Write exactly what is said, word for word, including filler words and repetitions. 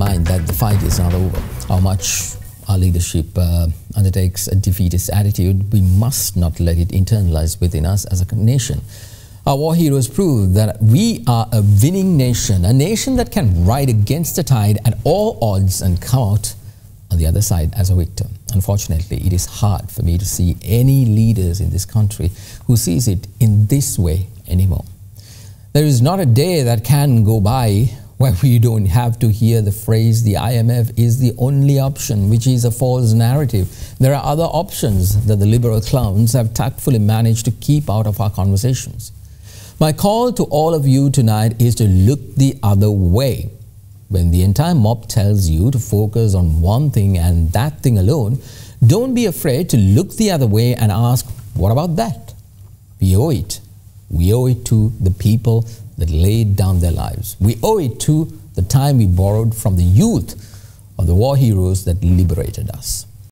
mind that the fight is not over. How much our leadership uh, undertakes a defeatist attitude, we must not let it internalize within us as a nation. Our war heroes prove that we are a winning nation, a nation that can ride against the tide at all odds and come out on the other side as a victor. Unfortunately, it is hard for me to see any leaders in this country who sees it in this way anymore. There is not a day that can go by where we don't have to hear the phrase the I M F is the only option, which is a false narrative. There are other options that the liberal clowns have tactfully managed to keep out of our conversations. My call to all of you tonight is to look the other way. When the entire mob tells you to focus on one thing and that thing alone, don't be afraid to look the other way and ask, what about that? We owe it. We owe it to the people that laid down their lives. We owe it to the time we borrowed from the youth of the war heroes that liberated us.